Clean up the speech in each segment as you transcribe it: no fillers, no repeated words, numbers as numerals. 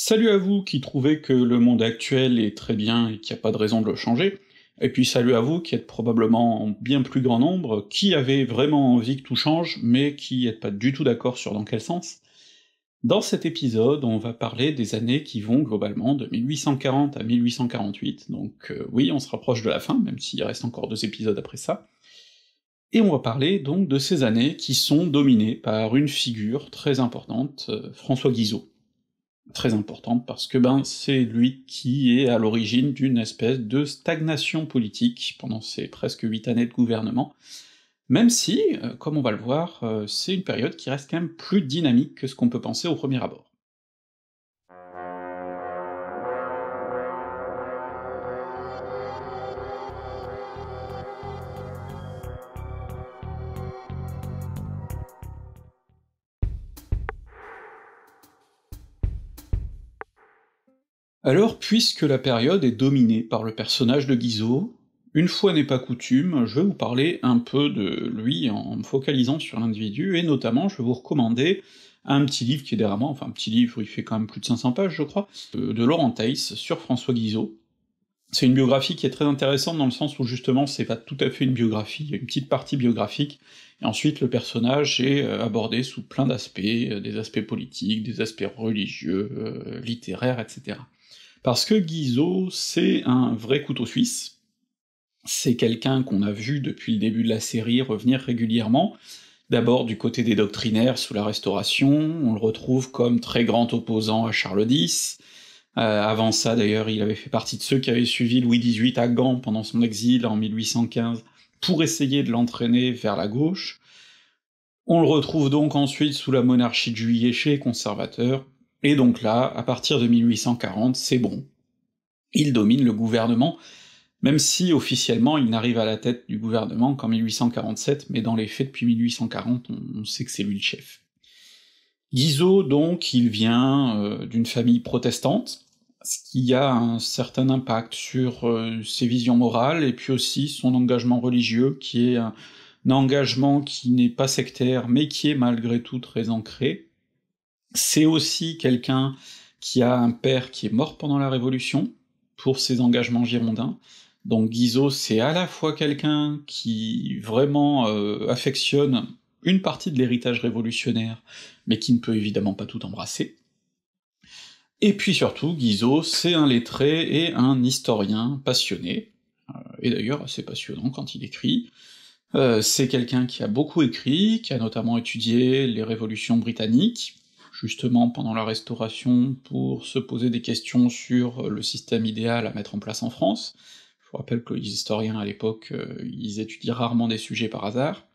Salut à vous qui trouvez que le monde actuel est très bien et qu'il n'y a pas de raison de le changer, et puis salut à vous qui êtes probablement en bien plus grand nombre, qui avez vraiment envie que tout change, mais qui n'êtes pas du tout d'accord sur dans quel sens. Dans cet épisode, on va parler des années qui vont globalement de 1840 à 1848, donc oui, on se rapproche de la fin, même s'il reste encore 2 épisodes après ça, et on va parler donc de ces années qui sont dominées par une figure très importante, François Guizot. Très importante, parce que c'est lui qui est à l'origine d'une espèce de stagnation politique pendant ces presque 8 années de gouvernement, même si, comme on va le voir, c'est une période qui reste quand même plus dynamique que ce qu'on peut penser au premier abord. Alors, puisque la période est dominée par le personnage de Guizot, une fois n'est pas coutume, je vais vous parler un peu de lui en me focalisant sur l'individu, et notamment je vais vous recommander un petit livre qui est derrière moi, enfin un petit livre, il fait quand même plus de 500 pages je crois, de Laurent Theis sur François Guizot. C'est une biographie qui est très intéressante dans le sens où justement c'est pas tout à fait une biographie, il y a une petite partie biographique, et ensuite le personnage est abordé sous plein d'aspects, des aspects politiques, des aspects religieux, littéraires, etc. Parce que Guizot, c'est un vrai couteau suisse, c'est quelqu'un qu'on a vu depuis le début de la série revenir régulièrement, d'abord du côté des Doctrinaires sous la Restauration, on le retrouve comme très grand opposant à Charles X, avant ça d'ailleurs il avait fait partie de ceux qui avaient suivi Louis XVIII à Gand pendant son exil en 1815 pour essayer de l'entraîner vers la gauche, on le retrouve donc ensuite sous la Monarchie de Juillet chez les conservateurs, et donc là, à partir de 1840, c'est bon. Il domine le gouvernement, même si officiellement il n'arrive à la tête du gouvernement qu'en 1847, mais dans les faits depuis 1840, on sait que c'est lui le chef. Guizot, donc, il vient d'une famille protestante, ce qui a un certain impact sur ses visions morales, et puis aussi son engagement religieux, qui est un engagement qui n'est pas sectaire, mais qui est malgré tout très ancré. C'est aussi quelqu'un qui a un père qui est mort pendant la Révolution, pour ses engagements girondins, donc Guizot c'est à la fois quelqu'un qui vraiment affectionne une partie de l'héritage révolutionnaire, mais qui ne peut évidemment pas tout embrasser, et puis surtout Guizot c'est un lettré et un historien passionné, et d'ailleurs assez passionnant quand il écrit, c'est quelqu'un qui a beaucoup écrit, qui a notamment étudié les révolutions britanniques, justement pendant la Restauration, pour se poser des questions sur le système idéal à mettre en place en France. Je vous rappelle que les historiens à l'époque, ils étudient rarement des sujets par hasard.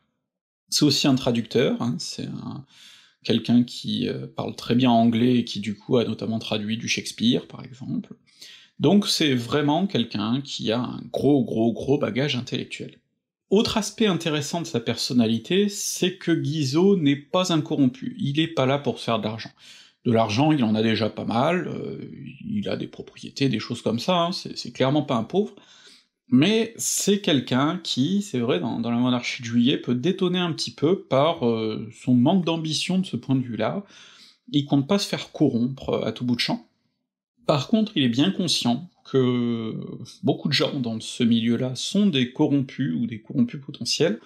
C'est aussi un traducteur, hein, c'est quelqu'un qui parle très bien anglais et qui du coup a notamment traduit du Shakespeare, par exemple. Donc c'est vraiment quelqu'un qui a un gros bagage intellectuel. Autre aspect intéressant de sa personnalité, c'est que Guizot n'est pas un corrompu, il est pas là pour faire de l'argent. De l'argent, il en a déjà pas mal, il a des propriétés, des choses comme ça, hein, c'est clairement pas un pauvre, mais c'est quelqu'un qui, c'est vrai, dans la Monarchie de Juillet, peut détonner un petit peu par son manque d'ambition de ce point de vue-là, il compte pas se faire corrompre à tout bout de champ. Par contre, il est bien conscient que beaucoup de gens dans ce milieu-là sont des corrompus, ou des corrompus potentiels,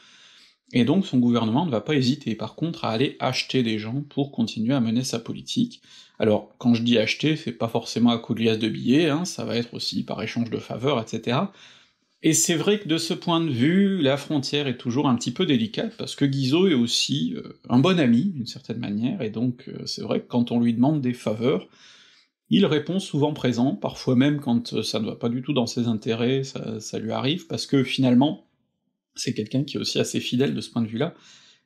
et donc son gouvernement ne va pas hésiter, par contre, à aller acheter des gens pour continuer à mener sa politique. Alors, quand je dis acheter, c'est pas forcément à coup de liasse de billets, hein, ça va être aussi par échange de faveurs, etc. Et c'est vrai que de ce point de vue, la frontière est toujours un petit peu délicate, parce que Guizot est aussi un bon ami, d'une certaine manière, et donc c'est vrai que quand on lui demande des faveurs, il répond souvent présent, parfois même quand ça ne va pas du tout dans ses intérêts, ça lui arrive, parce que finalement, c'est quelqu'un qui est aussi assez fidèle de ce point de vue-là,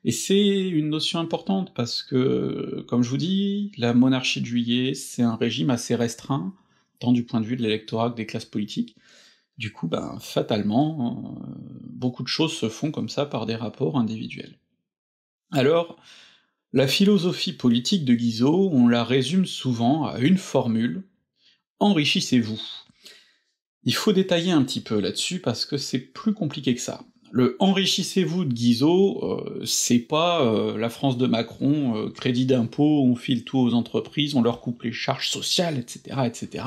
et c'est une notion importante, parce que, comme je vous dis, la Monarchie de Juillet, c'est un régime assez restreint, tant du point de vue de l'électorat que des classes politiques, du coup, fatalement, beaucoup de choses se font comme ça par des rapports individuels. Alors, la philosophie politique de Guizot, on la résume souvent à une formule « enrichissez-vous ». Il faut détailler un petit peu là-dessus, parce que c'est plus compliqué que ça. Le « enrichissez-vous » de Guizot, c'est pas la France de Macron, crédit d'impôt, on file tout aux entreprises, on leur coupe les charges sociales, etc., etc.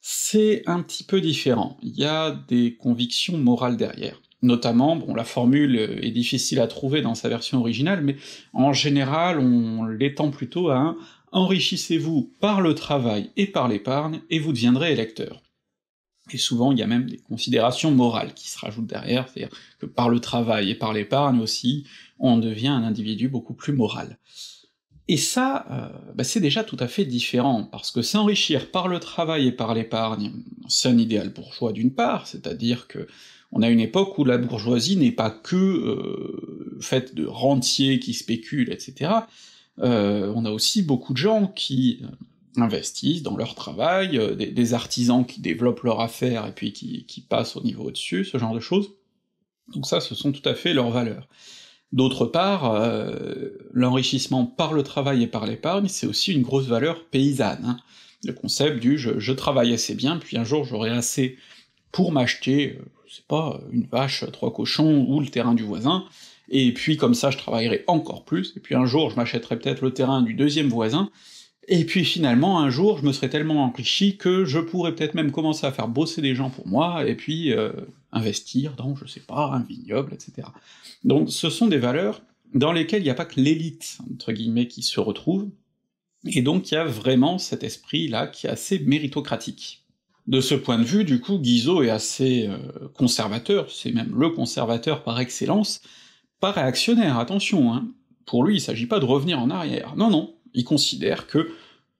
C'est un petit peu différent, il y a des convictions morales derrière. Notamment, bon, la formule est difficile à trouver dans sa version originale, mais en général, on l'étend plutôt à un « enrichissez-vous par le travail et par l'épargne, et vous deviendrez électeur ». Et souvent, il y a même des considérations morales qui se rajoutent derrière, c'est-à-dire que par le travail et par l'épargne aussi, on devient un individu beaucoup plus moral. Et ça, bah c'est déjà tout à fait différent, parce que s'enrichir par le travail et par l'épargne, c'est un idéal bourgeois d'une part, c'est-à-dire que on a une époque où la bourgeoisie n'est pas que faite de rentiers qui spéculent, etc., on a aussi beaucoup de gens qui investissent dans leur travail, des artisans qui développent leur affaire et puis qui passent au niveau au-dessus, ce genre de choses. Donc ça, ce sont tout à fait leurs valeurs. D'autre part, l'enrichissement par le travail et par l'épargne, c'est aussi une grosse valeur paysanne, hein. Le concept du « je travaille assez bien, puis un jour j'aurai assez pour m'acheter, je sais pas, une vache, 3 cochons, ou le terrain du voisin, et puis comme ça je travaillerai encore plus, et puis un jour je m'achèterai peut-être le terrain du deuxième voisin, et puis finalement, un jour, je me serais tellement enrichi que je pourrais peut-être même commencer à faire bosser des gens pour moi, et puis investir dans, je sais pas, un vignoble, etc. » Donc ce sont des valeurs dans lesquelles il n'y a pas que l'élite, entre guillemets, qui se retrouve, et donc il y a vraiment cet esprit-là qui est assez méritocratique. De ce point de vue, du coup, Guizot est assez conservateur, c'est même le conservateur par excellence, pas réactionnaire, attention, hein. Pour lui, il s'agit pas de revenir en arrière, non non, il considère que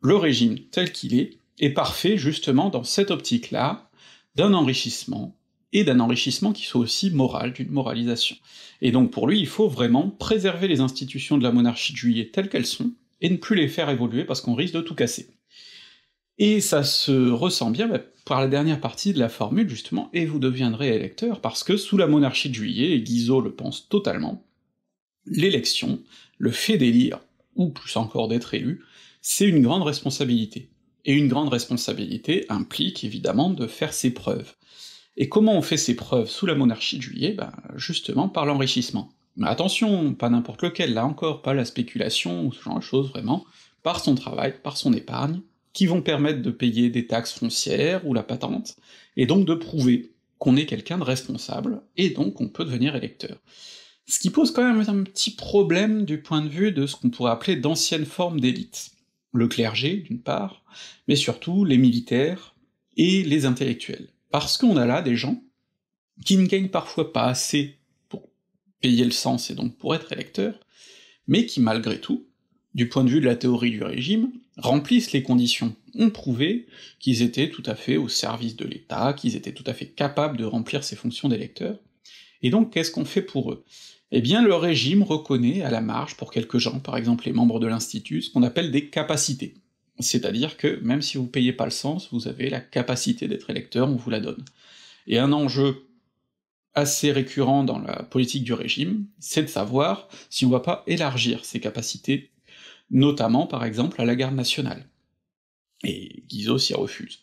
le régime tel qu'il est parfait justement dans cette optique-là, d'un enrichissement, et d'un enrichissement qui soit aussi moral, d'une moralisation. Et donc pour lui, il faut vraiment préserver les institutions de la monarchie de Juillet telles qu'elles sont, et ne plus les faire évoluer parce qu'on risque de tout casser. Et ça se ressent bien par la dernière partie de la formule, justement, et vous deviendrez électeur, parce que sous la monarchie de Juillet, et Guizot le pense totalement, l'élection, le fait d'élire, ou plus encore d'être élu, c'est une grande responsabilité. Et une grande responsabilité implique évidemment de faire ses preuves. Et comment on fait ses preuves sous la monarchie de Juillet? Ben justement par l'enrichissement. Mais attention, pas n'importe lequel, là encore, pas la spéculation, ou ce genre de choses, vraiment, par son travail, par son épargne, qui vont permettre de payer des taxes foncières ou la patente, et donc de prouver qu'on est quelqu'un de responsable, et donc on peut devenir électeur. Ce qui pose quand même un petit problème du point de vue de ce qu'on pourrait appeler d'anciennes formes d'élite. Le clergé, d'une part, mais surtout les militaires et les intellectuels. Parce qu'on a là des gens qui ne gagnent parfois pas assez pour payer le sens et donc pour être électeurs, mais qui malgré tout, du point de vue de la théorie du régime, remplissent les conditions, ont prouvé qu'ils étaient tout à fait au service de l'État, qu'ils étaient tout à fait capables de remplir ces fonctions d'électeurs, et donc qu'est-ce qu'on fait pour eux? Eh bien le régime reconnaît à la marge pour quelques gens, par exemple les membres de l'Institut, ce qu'on appelle des capacités. C'est-à-dire que même si vous payez pas le sens, vous avez la capacité d'être électeur, on vous la donne. Et un enjeu assez récurrent dans la politique du régime, c'est de savoir si on va pas élargir ces capacités, notamment par exemple à la garde nationale. Et Guizot s'y refuse.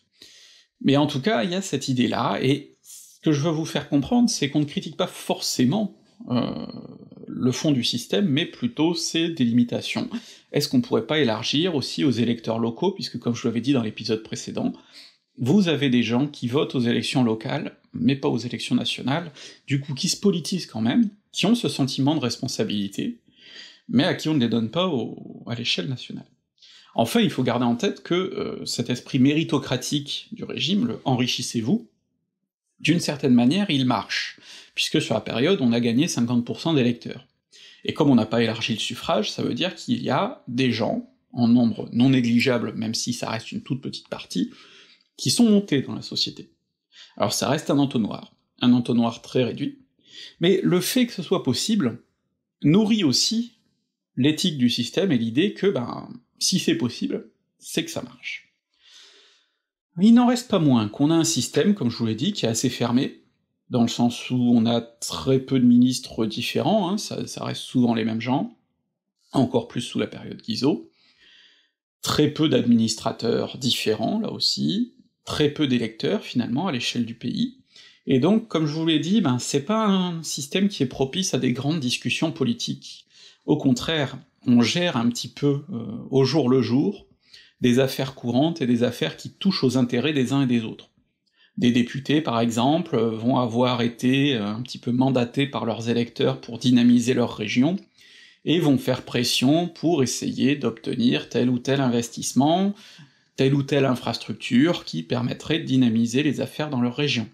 Mais en tout cas, il y a cette idée-là, et ce que je veux vous faire comprendre, c'est qu'on ne critique pas forcément le fond du système, mais plutôt ses délimitations. Est-ce qu'on pourrait pas élargir aussi aux électeurs locaux, puisque comme je l'avais dit dans l'épisode précédent, vous avez des gens qui votent aux élections locales, mais pas aux élections nationales, du coup qui se politisent quand même, qui ont ce sentiment de responsabilité, mais à qui on ne les donne pas à l'échelle nationale. Enfin, il faut garder en tête que cet esprit méritocratique du régime, le « enrichissez-vous », d'une certaine manière, il marche, puisque sur la période, on a gagné 50% d'électeurs. Et comme on n'a pas élargi le suffrage, ça veut dire qu'il y a des gens, en nombre non négligeable, même si ça reste une toute petite partie, qui sont montés dans la société. Alors ça reste un entonnoir très réduit, mais le fait que ce soit possible nourrit aussi l'éthique du système et l'idée que, ben, si c'est possible, c'est que ça marche. Il n'en reste pas moins qu'on a un système, comme je vous l'ai dit, qui est assez fermé, dans le sens où on a très peu de ministres différents, hein, ça reste souvent les mêmes gens, encore plus sous la période Guizot, très peu d'administrateurs différents, là aussi, très peu d'électeurs, finalement, à l'échelle du pays, Et donc, comme je vous l'ai dit, c'est pas un système qui est propice à des grandes discussions politiques. Au contraire, on gère un petit peu au jour le jour des affaires courantes et des affaires qui touchent aux intérêts des uns et des autres. Des députés, par exemple, vont avoir été un petit peu mandatés par leurs électeurs pour dynamiser leur région, et vont faire pression pour essayer d'obtenir tel ou tel investissement, telle ou telle infrastructure qui permettrait de dynamiser les affaires dans leur région,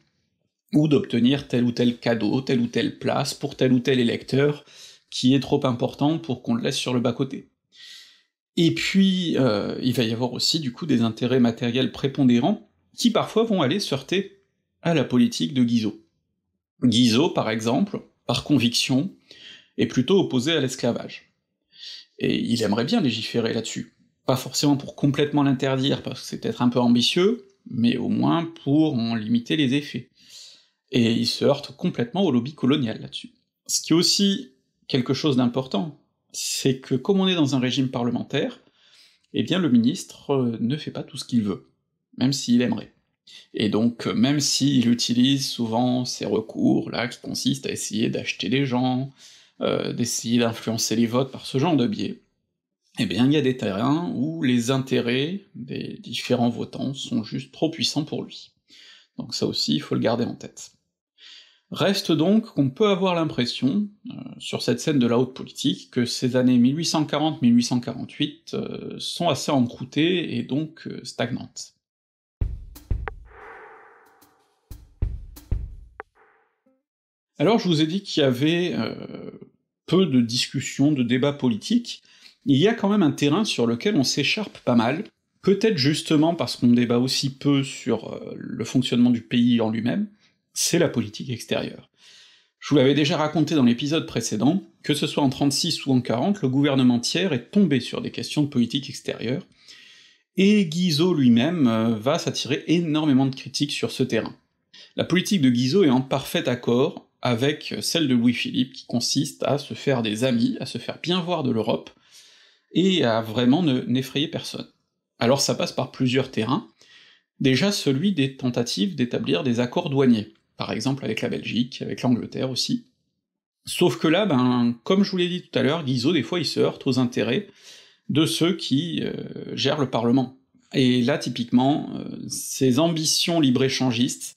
ou d'obtenir tel ou tel cadeau, telle ou telle place pour tel ou tel électeur qui est trop important pour qu'on le laisse sur le bas-côté. Et puis il va y avoir aussi du coup des intérêts matériels prépondérants qui parfois vont aller se heurter à la politique de Guizot. Guizot, par exemple, par conviction, est plutôt opposé à l'esclavage. Et il aimerait bien légiférer là-dessus. Pas forcément pour complètement l'interdire, parce que c'est peut-être un peu ambitieux, mais au moins pour en limiter les effets. Et il se heurte complètement au lobby colonial là-dessus. Ce qui est aussi quelque chose d'important, c'est que comme on est dans un régime parlementaire, eh bien le ministre ne fait pas tout ce qu'il veut, même s'il aimerait. Et donc, même s'il utilise souvent ces recours-là qui consistent à essayer d'acheter des gens, d'essayer d'influencer les votes par ce genre de biais, eh bien il y a des terrains où les intérêts des différents votants sont juste trop puissants pour lui. Donc ça aussi, il faut le garder en tête. Reste donc qu'on peut avoir l'impression, sur cette scène de la haute politique, que ces années 1840-1848 sont assez encroûtées et donc stagnantes. Alors je vous ai dit qu'il y avait peu de discussions, de débats politiques, il y a quand même un terrain sur lequel on s'écharpe pas mal, peut-être justement parce qu'on débat aussi peu sur le fonctionnement du pays en lui-même, c'est la politique extérieure. Je vous l'avais déjà raconté dans l'épisode précédent, que ce soit en 36 ou en 40, le gouvernement Thiers est tombé sur des questions de politique extérieure, et Guizot lui-même va s'attirer énormément de critiques sur ce terrain. La politique de Guizot est en parfait accord avec celle de Louis Philippe, qui consiste à se faire des amis, à se faire bien voir de l'Europe, et à vraiment n'effrayer personne. Alors ça passe par plusieurs terrains, déjà celui des tentatives d'établir des accords douaniers, par exemple avec la Belgique, avec l'Angleterre aussi. Sauf que là, comme je vous l'ai dit tout à l'heure, Guizot, des fois, il se heurte aux intérêts de ceux qui gèrent le Parlement. Et là, typiquement, ses ambitions libre-échangistes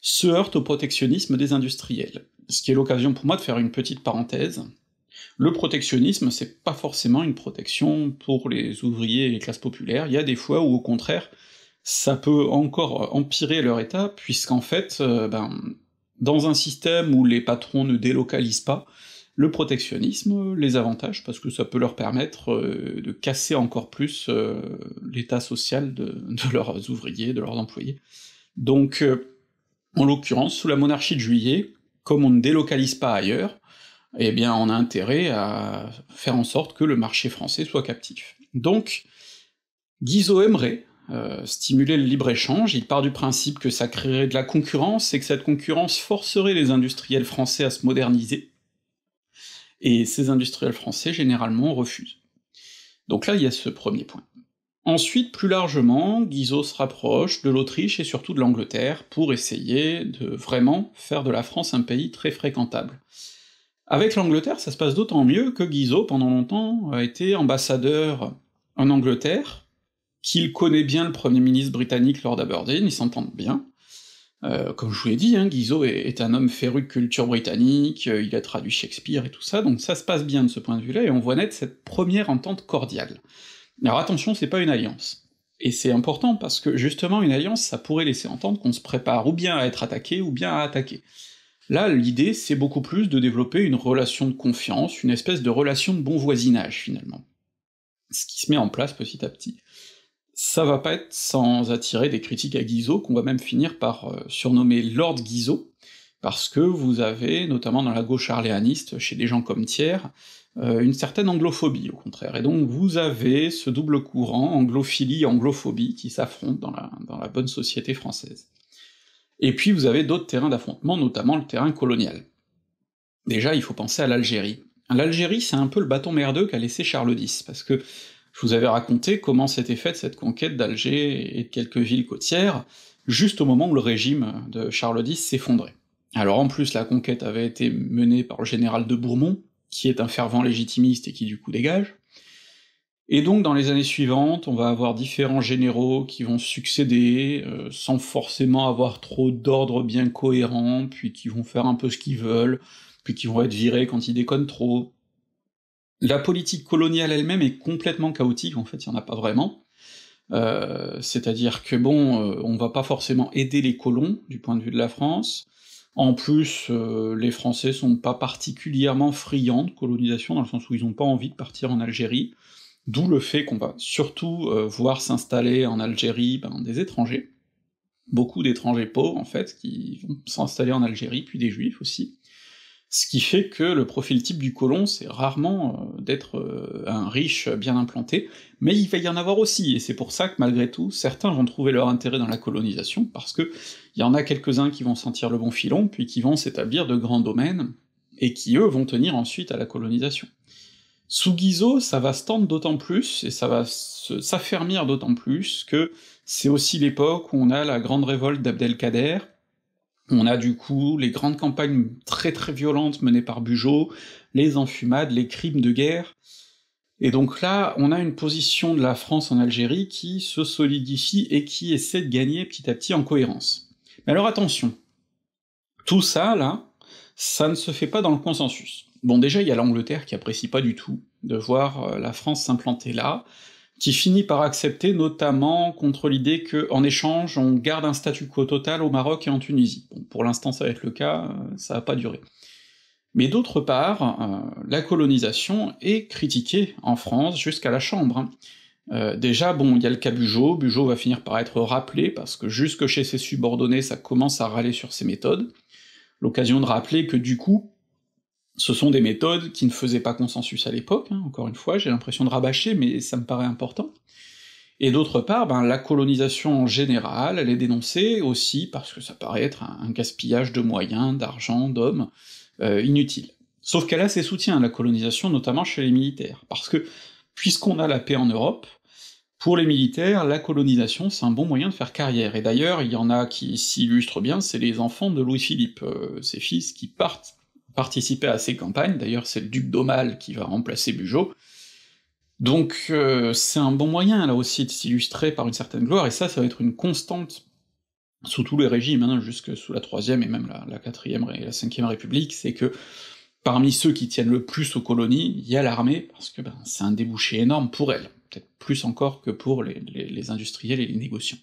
se heurte au protectionnisme des industriels, ce qui est l'occasion pour moi de faire une petite parenthèse. Le protectionnisme, c'est pas forcément une protection pour les ouvriers et les classes populaires, il y a des fois où au contraire ça peut encore empirer leur état, puisqu'en fait, dans un système où les patrons ne délocalisent pas, le protectionnisme les avantage, parce que ça peut leur permettre de casser encore plus l'état social de leurs ouvriers, de leurs employés. Donc en l'occurrence, sous la monarchie de Juillet, comme on ne délocalise pas ailleurs, eh bien on a intérêt à faire en sorte que le marché français soit captif. Donc Guizot aimerait stimuler le libre-échange, il part du principe que ça créerait de la concurrence, et que cette concurrence forcerait les industriels français à se moderniser, et ces industriels français généralement refusent. Donc là il y a ce premier point. Ensuite, plus largement, Guizot se rapproche de l'Autriche et surtout de l'Angleterre pour essayer de vraiment faire de la France un pays très fréquentable. Avec l'Angleterre, ça se passe d'autant mieux que Guizot, pendant longtemps, a été ambassadeur en Angleterre, qu'il connaît bien le Premier ministre britannique Lord Aberdeen, ils s'entendent bien. Comme je vous l'ai dit, Guizot est un homme féru de culture britannique, il a traduit Shakespeare et tout ça, donc ça se passe bien de ce point de vue-là, et on voit naître cette première entente cordiale. Alors attention, c'est pas une alliance. Et c'est important, parce que justement une alliance, ça pourrait laisser entendre qu'on se prépare ou bien à être attaqué, ou bien à attaquer. Là, l'idée, c'est beaucoup plus de développer une relation de confiance, une espèce de relation de bon voisinage, finalement. Ce qui se met en place petit à petit. Ça va pas être sans attirer des critiques à Guizot, qu'on va même finir par surnommer Lord Guizot, parce que vous avez, notamment dans la gauche orléaniste, chez des gens comme Thiers, une certaine anglophobie, au contraire, et donc vous avez ce double courant anglophilie-anglophobie qui s'affrontent dans la bonne société française. Et puis vous avez d'autres terrains d'affrontement, notamment le terrain colonial. Déjà, il faut penser à l'Algérie. L'Algérie, c'est un peu le bâton merdeux qu'a laissé Charles X, parce que je vous avais raconté comment s'était faite cette conquête d'Alger et de quelques villes côtières, juste au moment où le régime de Charles X s'effondrait. Alors en plus, la conquête avait été menée par le général de Bourmont, qui est un fervent légitimiste et qui du coup dégage, et donc dans les années suivantes, on va avoir différents généraux qui vont succéder, sans forcément avoir trop d'ordre bien cohérent, puis qui vont faire un peu ce qu'ils veulent, puis qui vont être virés quand ils déconnent trop. La politique coloniale elle-même est complètement chaotique, en fait, il n'y en a pas vraiment. C'est-à-dire que bon, on va pas forcément aider les colons, du point de vue de la France. En plus, les Français sont pas particulièrement friands de colonisation, dans le sens où ils ont pas envie de partir en Algérie, d'où le fait qu'on va surtout voir s'installer en Algérie des étrangers, beaucoup d'étrangers pauvres en fait, qui vont s'installer en Algérie, puis des juifs aussi, ce qui fait que le profil type du colon, c'est rarement d'être un riche bien implanté, mais il va y en avoir aussi, et c'est pour ça que malgré tout, certains vont trouver leur intérêt dans la colonisation, parce que il y en a quelques-uns qui vont sentir le bon filon, puis qui vont s'établir de grands domaines, et qui eux vont tenir ensuite à la colonisation. Sous Guizot, ça va se tendre d'autant plus, et ça va s'affermir d'autant plus, que c'est aussi l'époque où on a la grande révolte d'Abdelkader, on a du coup les grandes campagnes très violentes menées par Bugeaud, les enfumades, les crimes de guerre, et donc là, on a une position de la France en Algérie qui se solidifie et qui essaie de gagner petit à petit en cohérence. Mais alors attention, tout ça, là, ça ne se fait pas dans le consensus. Bon déjà, il y a l'Angleterre qui apprécie pas du tout de voir la France s'implanter là, qui finit par accepter, notamment contre l'idée que, en échange, on garde un statu quo total au Maroc et en Tunisie. Bon, pour l'instant ça va être le cas, ça va pas durer. Mais d'autre part, la colonisation est critiquée en France jusqu'à la Chambre, hein. Déjà, bon, il y a le cas Bugeaud, Bugeaud va finir par être rappelé, parce que jusque chez ses subordonnés ça commence à râler sur ses méthodes, l'occasion de rappeler que du coup, ce sont des méthodes qui ne faisaient pas consensus à l'époque, hein, encore une fois, j'ai l'impression de rabâcher, mais ça me paraît important. Et d'autre part, ben, la colonisation en général, elle est dénoncée aussi parce que ça paraît être un gaspillage de moyens, d'argent, d'hommes, inutile. Sauf qu'elle a ses soutiens, la colonisation, notamment chez les militaires, parce que, puisqu'on a la paix en Europe, pour les militaires, la colonisation, c'est un bon moyen de faire carrière, et d'ailleurs, il y en a qui s'illustrent bien, c'est les enfants de Louis Philippe, ses fils qui partent participer à ces campagnes, d'ailleurs c'est le duc d'Aumale qui va remplacer Bugeaud, donc c'est un bon moyen là aussi de s'illustrer par une certaine gloire, et ça va être une constante sous tous les régimes, hein, jusque sous la 3e et même la 4e et la 5e République, c'est que parmi ceux qui tiennent le plus aux colonies, il y a l'armée, parce que ben, c'est un débouché énorme pour elle, peut-être plus encore que pour les industriels et les négociants.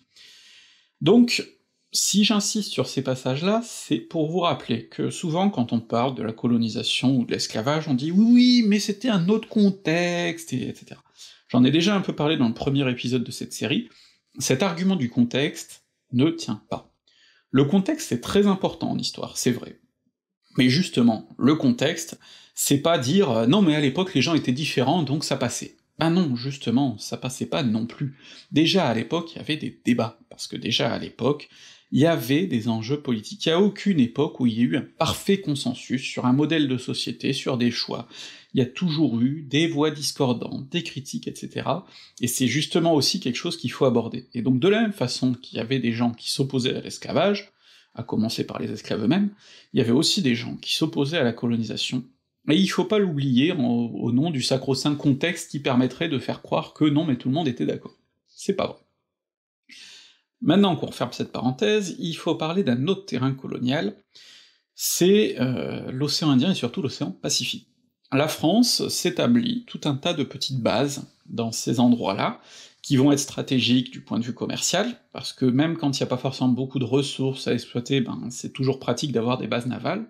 Donc, si j'insiste sur ces passages-là, c'est pour vous rappeler que souvent quand on parle de la colonisation ou de l'esclavage, on dit « oui, mais c'était un autre contexte, etc. » J'en ai déjà un peu parlé dans le premier épisode de cette série, cet argument du contexte ne tient pas. Le contexte est très important en histoire, c'est vrai. Mais justement, le contexte, c'est pas dire « non mais à l'époque les gens étaient différents, donc ça passait ». Ben non, justement, ça passait pas non plus. Déjà à l'époque, il y avait des débats, parce que déjà à l'époque, il y avait des enjeux politiques, il n'y a aucune époque où il y a eu un parfait consensus sur un modèle de société, sur des choix, il y a toujours eu des voix discordantes, des critiques, etc., et c'est justement aussi quelque chose qu'il faut aborder. Et donc de la même façon qu'il y avait des gens qui s'opposaient à l'esclavage, à commencer par les esclaves eux-mêmes, il y avait aussi des gens qui s'opposaient à la colonisation, et il faut pas l'oublier au nom du sacro-saint contexte qui permettrait de faire croire que non mais tout le monde était d'accord. C'est pas vrai. Maintenant qu'on referme cette parenthèse, il faut parler d'un autre terrain colonial, c'est l'océan Indien et surtout l'océan Pacifique. La France s'établit tout un tas de petites bases dans ces endroits-là, qui vont être stratégiques du point de vue commercial, parce que même quand il n'y a pas forcément beaucoup de ressources à exploiter, ben c'est toujours pratique d'avoir des bases navales,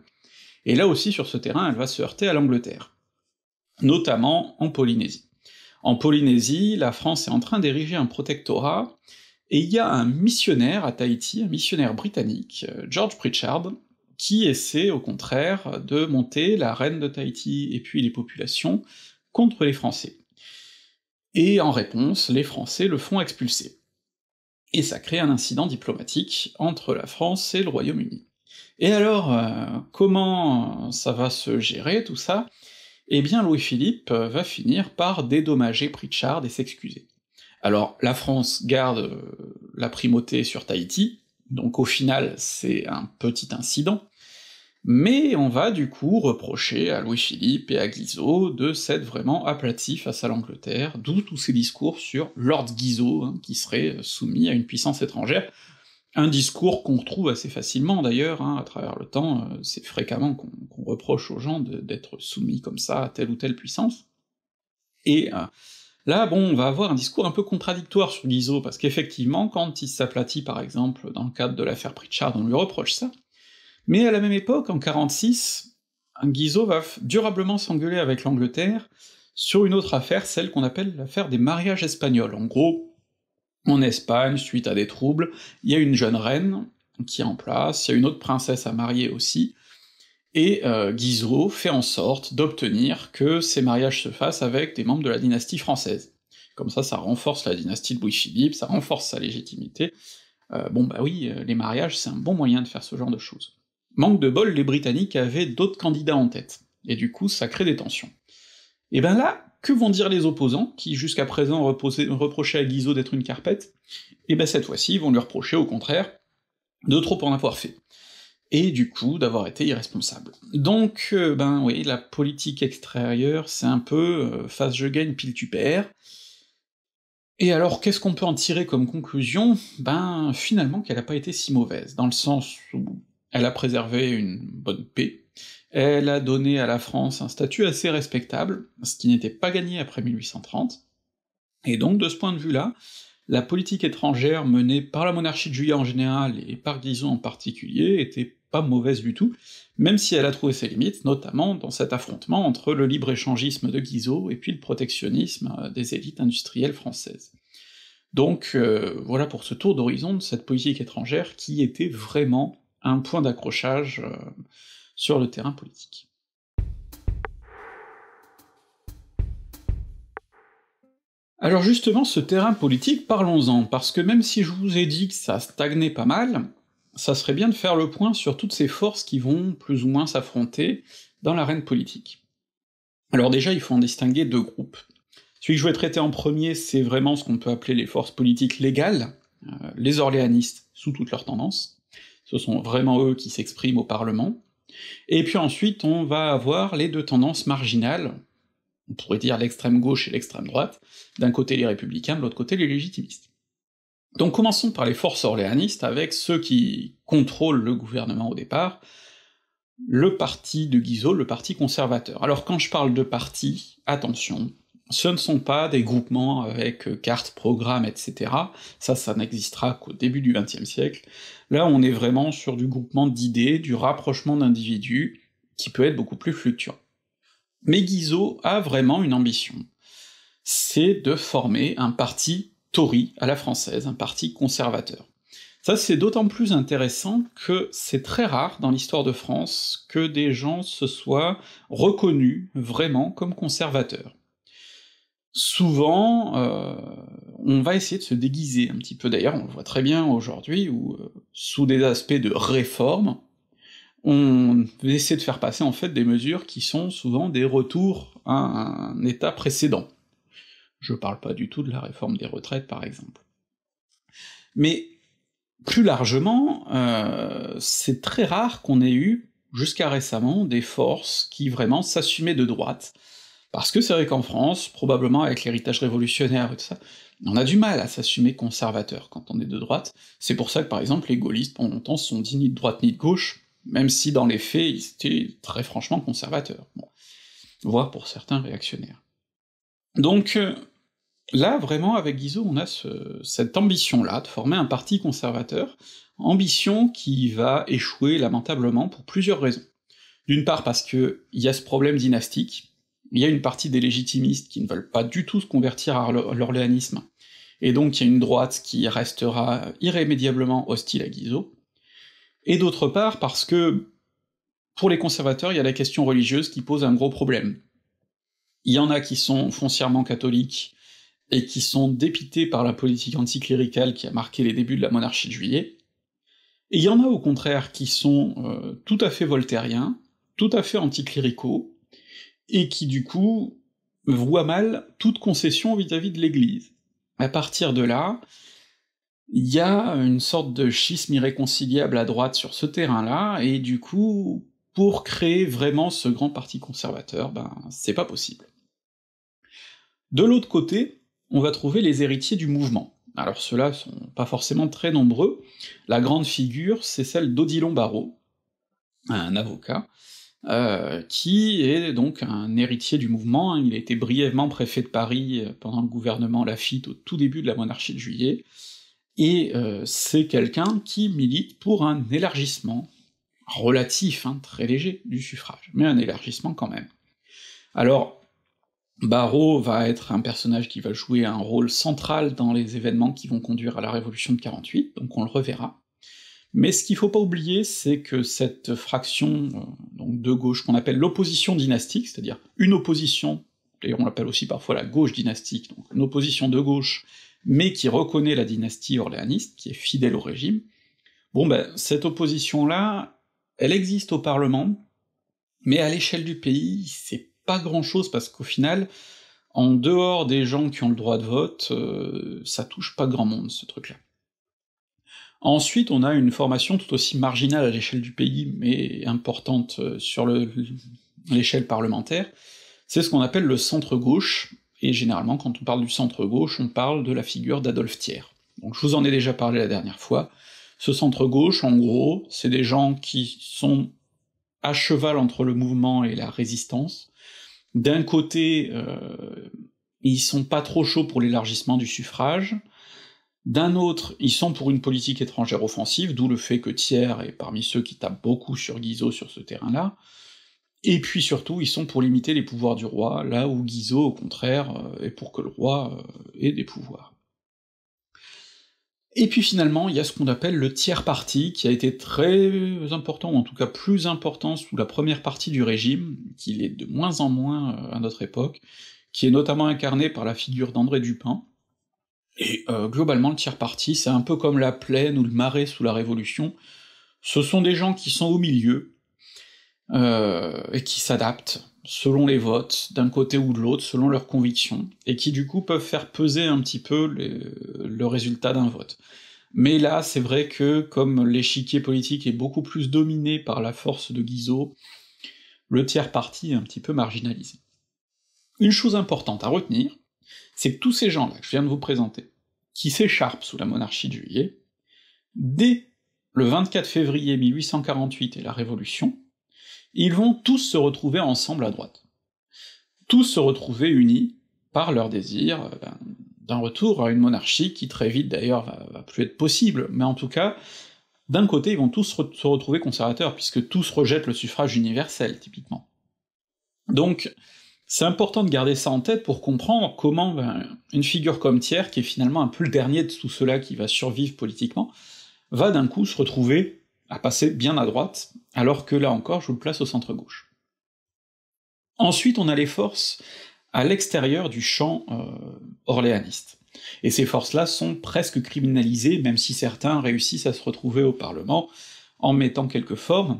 et là aussi sur ce terrain elle va se heurter à l'Angleterre, notamment en Polynésie. En Polynésie, la France est en train d'ériger un protectorat, et il y a un missionnaire à Tahiti, un missionnaire britannique, George Pritchard, qui essaie au contraire de monter la reine de Tahiti et puis les populations contre les Français. Et en réponse, les Français le font expulser. Et ça crée un incident diplomatique entre la France et le Royaume-Uni. Et alors, comment ça va se gérer tout ça? Eh bien Louis-Philippe va finir par dédommager Pritchard et s'excuser. Alors la France garde la primauté sur Tahiti, Donc au final, c'est un petit incident, mais on va du coup reprocher à Louis-Philippe et à Guizot de s'être vraiment aplatis face à l'Angleterre, d'où tous ces discours sur Lord Guizot, hein, qui serait soumis à une puissance étrangère, un discours qu'on retrouve assez facilement d'ailleurs, hein, à travers le temps, c'est fréquemment qu'on reproche aux gens d'être soumis comme ça à telle ou telle puissance, et là, bon, on va avoir un discours un peu contradictoire sur Guizot, parce qu'effectivement, quand il s'aplatit par exemple dans le cadre de l'affaire Pritchard, on lui reproche ça, mais à la même époque, en 1946, Guizot va durablement s'engueuler avec l'Angleterre sur une autre affaire, celle qu'on appelle l'affaire des mariages espagnols. En gros, en Espagne, suite à des troubles, il y a une jeune reine qui est en place, il y a une autre princesse à marier aussi, et Guizot fait en sorte d'obtenir que ces mariages se fassent avec des membres de la dynastie française. Comme ça, ça renforce la dynastie de Louis-Philippe, ça renforce sa légitimité. Bon bah oui, les mariages, c'est un bon moyen de faire ce genre de choses. Manque de bol, les Britanniques avaient d'autres candidats en tête, et du coup ça crée des tensions. Et ben là, que vont dire les opposants, qui jusqu'à présent reprochaient à Guizot d'être une carpette? Et ben cette fois-ci, ils vont lui reprocher au contraire de trop en avoir fait, et du coup d'avoir été irresponsable. Donc ben oui, la politique extérieure, c'est un peu face je gagne, pile tu perds. Et alors qu'est-ce qu'on peut en tirer comme conclusion? Ben finalement qu'elle a pas été si mauvaise, dans le sens où elle a préservé une bonne paix, elle a donné à la France un statut assez respectable, ce qui n'était pas gagné après 1830, et donc de ce point de vue-là, la politique étrangère menée par la monarchie de Juillet en général, et par Guizot en particulier, était pas mauvaise du tout, même si elle a trouvé ses limites, notamment dans cet affrontement entre le libre-échangisme de Guizot et puis le protectionnisme des élites industrielles françaises. Donc voilà pour ce tour d'horizon de cette politique étrangère qui était vraiment un point d'accrochage sur le terrain politique. Alors justement, ce terrain politique, parlons-en, parce que même si je vous ai dit que ça stagnait pas mal, ça serait bien de faire le point sur toutes ces forces qui vont plus ou moins s'affronter dans l'arène politique. Alors déjà, il faut en distinguer deux groupes. Celui que je vais traiter en premier, c'est vraiment ce qu'on peut appeler les forces politiques légales, les orléanistes sous toutes leurs tendances, ce sont vraiment eux qui s'expriment au Parlement, et puis ensuite on va avoir les deux tendances marginales, on pourrait dire l'extrême gauche et l'extrême droite, d'un côté les républicains, de l'autre côté les légitimistes. Donc commençons par les forces orléanistes, avec ceux qui contrôlent le gouvernement au départ, le parti de Guizot, le parti conservateur. Alors quand je parle de parti, attention, ce ne sont pas des groupements avec cartes, programmes, etc., ça n'existera qu'au début du XXe siècle, là on est vraiment sur du groupement d'idées, du rapprochement d'individus, qui peut être beaucoup plus fluctuant. Mais Guizot a vraiment une ambition, c'est de former un parti Tory à la française, un parti conservateur. Ça c'est d'autant plus intéressant que c'est très rare dans l'histoire de France que des gens se soient reconnus vraiment comme conservateurs. Souvent, on va essayer de se déguiser un petit peu, d'ailleurs on le voit très bien aujourd'hui, où sous des aspects de réforme, on essaie de faire passer en fait des mesures qui sont souvent des retours à un état précédent. Je parle pas du tout de la réforme des retraites par exemple. Mais plus largement, c'est très rare qu'on ait eu, jusqu'à récemment, des forces qui vraiment s'assumaient de droite, parce que c'est vrai qu'en France, probablement avec l'héritage révolutionnaire et tout ça, on a du mal à s'assumer conservateur quand on est de droite, c'est pour ça que par exemple les gaullistes pendant longtemps se sont dit ni de droite ni de gauche, même si dans les faits ils étaient très franchement conservateurs, bon, voire pour certains réactionnaires. Donc là vraiment avec Guizot on a cette ambition-là de former un parti conservateur, ambition qui va échouer lamentablement pour plusieurs raisons. D'une part parce qu'il y a ce problème dynastique, il y a une partie des légitimistes qui ne veulent pas du tout se convertir à l'orléanisme, et donc il y a une droite qui restera irrémédiablement hostile à Guizot, et d'autre part parce que pour les conservateurs il y a la question religieuse qui pose un gros problème. Il y en a qui sont foncièrement catholiques, et qui sont dépités par la politique anticléricale qui a marqué les débuts de la monarchie de Juillet, et il y en a au contraire qui sont tout à fait voltairiens, tout à fait anticléricaux, et qui du coup voit mal toute concession vis-à-vis de l'Église. À partir de là, Il y a une sorte de schisme irréconciliable à droite sur ce terrain-là, et du coup, pour créer vraiment ce grand parti conservateur, ben c'est pas possible. De l'autre côté, on va trouver les héritiers du mouvement. Alors ceux-là sont pas forcément très nombreux, la grande figure c'est celle d'Odilon Barrot, un avocat, qui est donc un héritier du mouvement. Il a été brièvement préfet de Paris pendant le gouvernement Laffitte au tout début de la Monarchie de Juillet, et c'est quelqu'un qui milite pour un élargissement relatif, hein, très léger, du suffrage, mais un élargissement quand même. Alors Barrot va être un personnage qui va jouer un rôle central dans les événements qui vont conduire à la Révolution de 48, donc on le reverra. Mais ce qu'il faut pas oublier, c'est que cette fraction donc de gauche qu'on appelle l'opposition dynastique, c'est-à-dire une opposition, d'ailleurs on l'appelle aussi parfois la gauche dynastique, donc une opposition de gauche, mais qui reconnaît la dynastie orléaniste, qui est fidèle au régime, bon ben, cette opposition-là, elle existe au Parlement, mais à l'échelle du pays, c'est pas grand-chose, parce qu'au final, en dehors des gens qui ont le droit de vote, ça touche pas grand monde, ce truc-là. Ensuite, on a une formation tout aussi marginale à l'échelle du pays, mais importante sur l'échelle parlementaire, c'est ce qu'on appelle le centre-gauche, et généralement, quand on parle du centre-gauche, on parle de la figure d'Adolphe Thiers. Donc je vous en ai déjà parlé la dernière fois, ce centre-gauche, en gros, c'est des gens qui sont à cheval entre le mouvement et la résistance. D'un côté, ils sont pas trop chauds pour l'élargissement du suffrage, d'un autre, ils sont pour une politique étrangère offensive, d'où le fait que Thiers est parmi ceux qui tapent beaucoup sur Guizot sur ce terrain-là, et puis surtout, ils sont pour limiter les pouvoirs du roi, là où Guizot, au contraire, est pour que le roi ait des pouvoirs. Et puis finalement, il y a ce qu'on appelle le tiers-parti, qui a été très important, ou en tout cas plus important sous la première partie du régime, qu'il est de moins en moins à notre époque, qui est notamment incarné par la figure d'André Dupin, et globalement le tiers-parti, c'est un peu comme la plaine ou le marais sous la Révolution, ce sont des gens qui sont au milieu, et qui s'adaptent, selon les votes, d'un côté ou de l'autre, selon leurs convictions, et qui du coup peuvent faire peser un petit peu le résultat d'un vote. Mais là, c'est vrai que, comme l'échiquier politique est beaucoup plus dominé par la force de Guizot, le tiers-parti est un petit peu marginalisé. Une chose importante à retenir, c'est que tous ces gens-là que je viens de vous présenter, qui s'écharpent sous la Monarchie de Juillet, dès le 24 février 1848 et la Révolution, ils vont tous se retrouver ensemble à droite. Tous se retrouver unis par leur désir d'un retour à une monarchie qui très vite d'ailleurs va plus être possible, mais en tout cas, d'un côté ils vont tous se retrouver conservateurs, puisque tous rejettent le suffrage universel, typiquement. Donc c'est important de garder ça en tête pour comprendre comment une figure comme Thiers, qui est finalement un peu le dernier de tout cela qui va survivre politiquement, va d'un coup se retrouver à passer bien à droite, alors que là encore je vous le place au centre-gauche. Ensuite on a les forces à l'extérieur du champ orléaniste, et ces forces-là sont presque criminalisées, même si certains réussissent à se retrouver au Parlement en mettant quelques formes.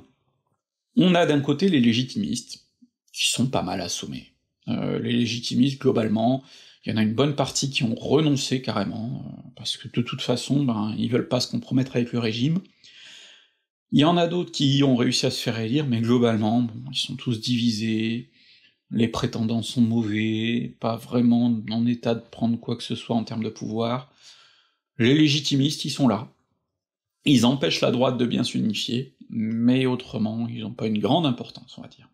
On a d'un côté les légitimistes, qui sont pas mal assommés. Les légitimistes, globalement, il y en a une bonne partie qui ont renoncé carrément, parce que de toute façon, ils veulent pas se compromettre avec le régime. Il y en a d'autres qui ont réussi à se faire élire, mais globalement, bon, ils sont tous divisés, les prétendants sont mauvais, pas vraiment en état de prendre quoi que ce soit en termes de pouvoir. Les légitimistes, ils sont là. Ils empêchent la droite de bien s'unifier, mais autrement, ils n'ont pas une grande importance, on va dire.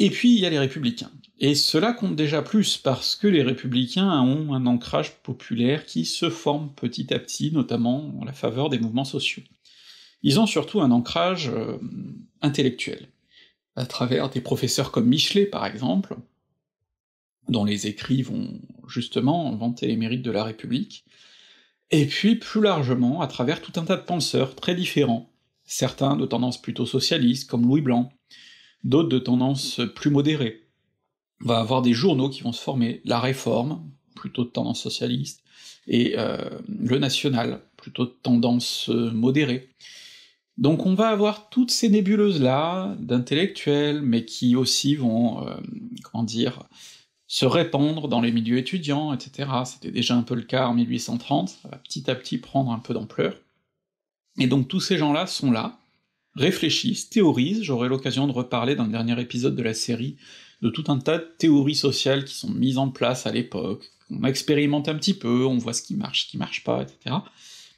Et puis il y a les républicains, et cela compte déjà plus, parce que les républicains ont un ancrage populaire qui se forme petit à petit, notamment en la faveur des mouvements sociaux. Ils ont surtout un ancrage intellectuel, à travers des professeurs comme Michelet, par exemple, dont les écrits vont justement vanter les mérites de la République, et puis plus largement à travers tout un tas de penseurs très différents, certains de tendance plutôt socialiste, comme Louis Blanc, d'autres de tendance plus modérée. On va avoir des journaux qui vont se former, La Réforme, plutôt de tendance socialiste, et Le National, plutôt de tendance modérée. Donc on va avoir toutes ces nébuleuses-là, d'intellectuels, mais qui aussi vont, se répandre dans les milieux étudiants, etc. C'était déjà un peu le cas en 1830, ça va petit à petit prendre un peu d'ampleur. Et donc tous ces gens-là sont là, réfléchissent, théorisent, j'aurai l'occasion de reparler dans le dernier épisode de la série, de tout un tas de théories sociales qui sont mises en place à l'époque, on expérimente un petit peu, on voit ce qui marche pas, etc.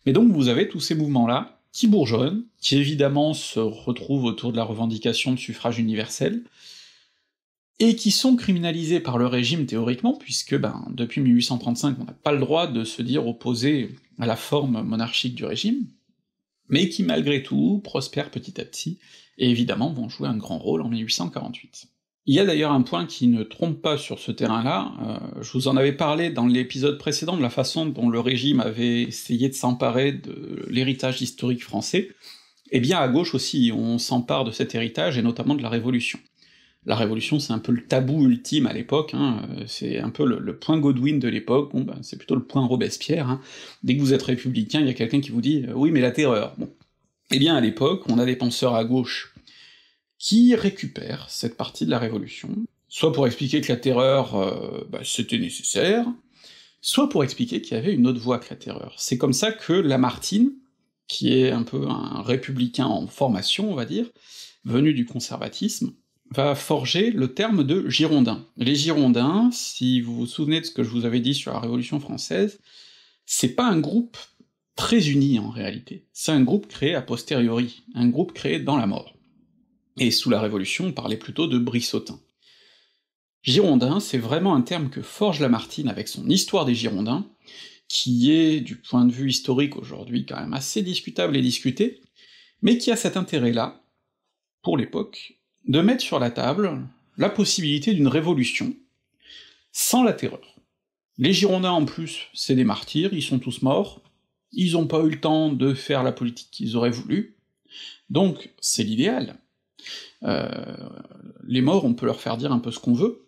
Mais donc vous avez tous ces mouvements-là, qui bourgeonnent, qui évidemment se retrouvent autour de la revendication de suffrage universel, et qui sont criminalisés par le régime théoriquement, puisque ben, depuis 1835 on n'a pas le droit de se dire opposé à la forme monarchique du régime, mais qui malgré tout prospèrent petit à petit, et évidemment vont jouer un grand rôle en 1848. Il y a d'ailleurs un point qui ne trompe pas sur ce terrain-là, je vous en avais parlé dans l'épisode précédent de la façon dont le régime avait essayé de s'emparer de l'héritage historique français, et bien à gauche aussi on s'empare de cet héritage, et notamment de la Révolution. La Révolution c'est un peu le tabou ultime à l'époque, hein, c'est un peu le point Godwin de l'époque, bon ben c'est plutôt le point Robespierre, hein. Dès que vous êtes républicain, il y a quelqu'un qui vous dit « oui mais la terreur ». Bon. Eh bien à l'époque, on a des penseurs à gauche qui récupère cette partie de la Révolution, soit pour expliquer que la terreur, c'était nécessaire, soit pour expliquer qu'il y avait une autre voie que la terreur. C'est comme ça que Lamartine, qui est un peu un républicain en formation, on va dire, venu du conservatisme, va forger le terme de Girondins. Les Girondins, si vous vous souvenez de ce que je vous avais dit sur la Révolution française, c'est pas un groupe très uni en réalité, c'est un groupe créé a posteriori, un groupe créé dans la mort. Et sous la Révolution, on parlait plutôt de brissotins. Girondins, c'est vraiment un terme que forge Lamartine avec son Histoire des Girondins, qui est, du point de vue historique aujourd'hui, quand même assez discutable et discuté, mais qui a cet intérêt-là, pour l'époque, de mettre sur la table la possibilité d'une révolution sans la terreur. Les Girondins, en plus, c'est des martyrs, ils sont tous morts, ils ont pas eu le temps de faire la politique qu'ils auraient voulu, donc c'est l'idéal. Les morts, on peut leur faire dire un peu ce qu'on veut,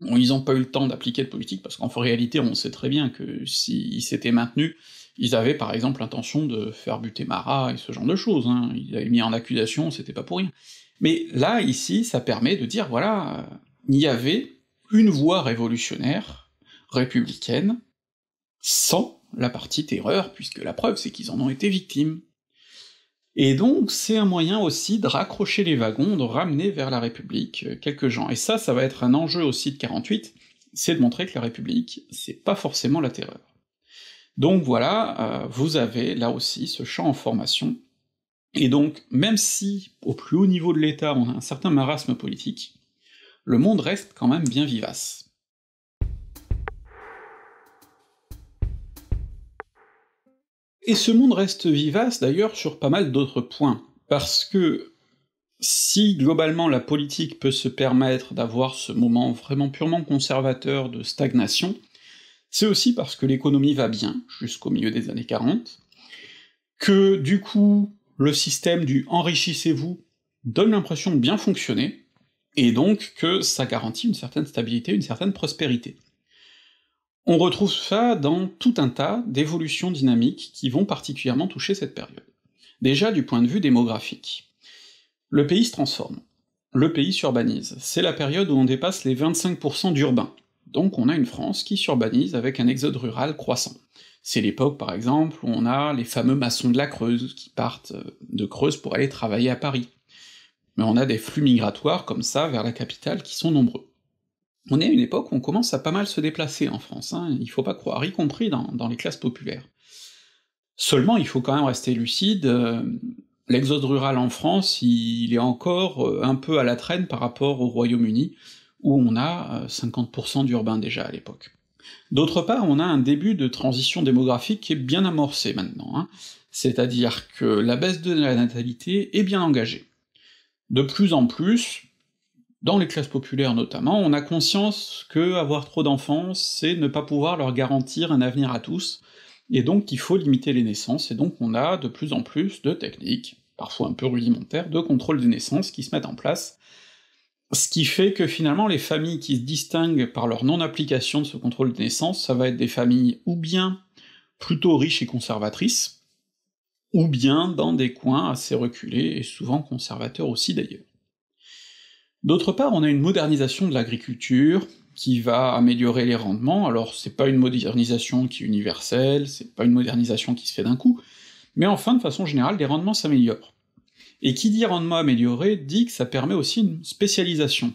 bon, ils n'ont pas eu le temps d'appliquer de politique, parce qu'en réalité on sait très bien que s'ils s'étaient maintenus, ils avaient par exemple l'intention de faire buter Marat et ce genre de choses, hein. Ils l'avaient mis en accusation, c'était pas pour rien. Mais là, ici, ça permet de dire, voilà, il y avait une voie révolutionnaire, républicaine, sans la partie terreur, puisque la preuve c'est qu'ils en ont été victimes. Et donc c'est un moyen aussi de raccrocher les wagons, de ramener vers la République quelques gens, et ça va être un enjeu aussi de 48, c'est de montrer que la République, c'est pas forcément la terreur. Donc voilà, vous avez là aussi ce champ en formation, et donc même si, au plus haut niveau de l'État, on a un certain marasme politique, le monde reste quand même bien vivace. Et ce monde reste vivace d'ailleurs sur pas mal d'autres points, parce que si globalement la politique peut se permettre d'avoir ce moment vraiment purement conservateur de stagnation, c'est aussi parce que l'économie va bien, jusqu'au milieu des années 40, que du coup le système du « enrichissez-vous » donne l'impression de bien fonctionner, et donc que ça garantit une certaine stabilité, une certaine prospérité. On retrouve ça dans tout un tas d'évolutions dynamiques qui vont particulièrement toucher cette période. Déjà du point de vue démographique. Le pays se transforme, le pays s'urbanise, c'est la période où on dépasse les 25% d'urbains, donc on a une France qui s'urbanise avec un exode rural croissant. C'est l'époque, par exemple, où on a les fameux maçons de la Creuse qui partent de Creuse pour aller travailler à Paris, mais on a des flux migratoires comme ça vers la capitale qui sont nombreux. On est à une époque où on commence à pas mal se déplacer en France, hein, il faut pas croire, y compris dans les classes populaires. Seulement, il faut quand même rester lucide, l'exode rural en France, il est encore un peu à la traîne par rapport au Royaume-Uni, où on a 50% d'urbains déjà à l'époque. D'autre part, on a un début de transition démographique qui est bien amorcé maintenant, hein, c'est-à-dire que la baisse de la natalité est bien engagée. De plus en plus, dans les classes populaires notamment, on a conscience que avoir trop d'enfants, c'est ne pas pouvoir leur garantir un avenir à tous, et donc il faut limiter les naissances, et donc on a de plus en plus de techniques, parfois un peu rudimentaires, de contrôle des naissances qui se mettent en place, ce qui fait que finalement les familles qui se distinguent par leur non-application de ce contrôle des naissances, ça va être des familles ou bien plutôt riches et conservatrices, ou bien dans des coins assez reculés, et souvent conservateurs aussi d'ailleurs. D'autre part, on a une modernisation de l'agriculture, qui va améliorer les rendements. Alors c'est pas une modernisation qui est universelle, c'est pas une modernisation qui se fait d'un coup, mais enfin, de façon générale, les rendements s'améliorent. Et qui dit rendement amélioré dit que ça permet aussi une spécialisation.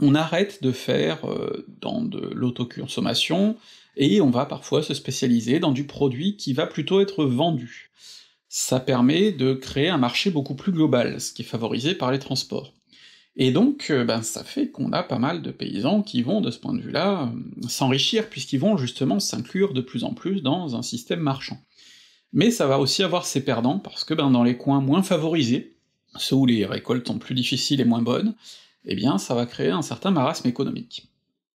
On arrête de faire dans de l'autoconsommation, et on va parfois se spécialiser dans du produit qui va plutôt être vendu. Ça permet de créer un marché beaucoup plus global, ce qui est favorisé par les transports. Et donc, ça fait qu'on a pas mal de paysans qui vont, de ce point de vue-là, s'enrichir, puisqu'ils vont justement s'inclure de plus en plus dans un système marchand. Mais ça va aussi avoir ses perdants, parce que dans les coins moins favorisés, ceux où les récoltes sont plus difficiles et moins bonnes, eh bien ça va créer un certain marasme économique.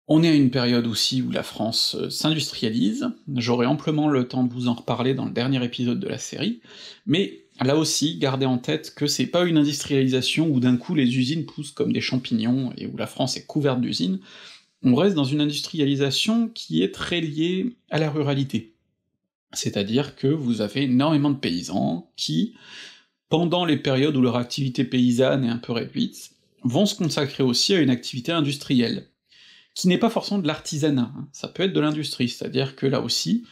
On est à une période aussi où la France s'industrialise, j'aurai amplement le temps de vous en reparler dans le dernier épisode de la série, mais là aussi, gardez en tête que c'est pas une industrialisation où d'un coup les usines poussent comme des champignons et où la France est couverte d'usines, on reste dans une industrialisation qui est très liée à la ruralité. C'est-à-dire que vous avez énormément de paysans qui, pendant les périodes où leur activité paysanne est un peu réduite, vont se consacrer aussi à une activité industrielle, qui n'est pas forcément de l'artisanat, hein, ça peut être de l'industrie, c'est-à-dire que là aussi,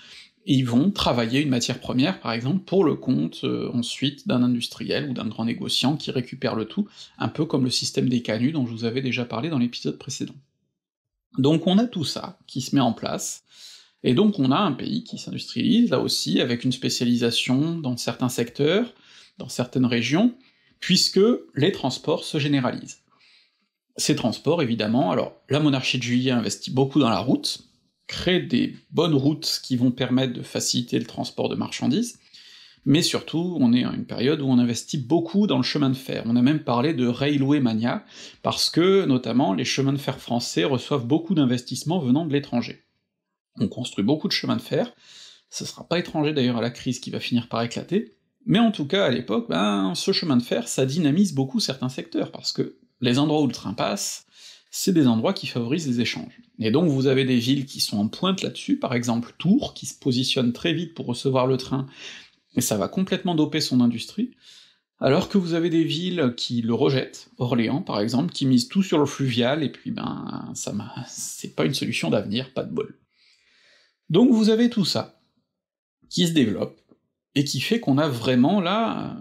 ils vont travailler une matière première, par exemple, pour le compte ensuite d'un industriel ou d'un grand négociant qui récupère le tout, un peu comme le système des canuts dont je vous avais déjà parlé dans l'épisode précédent. Donc on a tout ça qui se met en place, et donc on a un pays qui s'industrialise, là aussi, avec une spécialisation dans certains secteurs, dans certaines régions, puisque les transports se généralisent. Ces transports, évidemment, alors la monarchie de Juillet investit beaucoup dans la route, crée des bonnes routes qui vont permettre de faciliter le transport de marchandises, mais surtout on est à une période où on investit beaucoup dans le chemin de fer, on a même parlé de railway mania, parce que, notamment, les chemins de fer français reçoivent beaucoup d'investissements venant de l'étranger. On construit beaucoup de chemins de fer, ce sera pas étranger d'ailleurs à la crise qui va finir par éclater, mais en tout cas, à l'époque, ce chemin de fer, ça dynamise beaucoup certains secteurs, parce que les endroits où le train passe, c'est des endroits qui favorisent les échanges. Et donc vous avez des villes qui sont en pointe là-dessus, par exemple Tours, qui se positionne très vite pour recevoir le train, et ça va complètement doper son industrie, alors que vous avez des villes qui le rejettent, Orléans par exemple, qui misent tout sur le fluvial, et puis c'est pas une solution d'avenir, pas de bol. Donc vous avez tout ça, qui se développe, et qui fait qu'on a vraiment là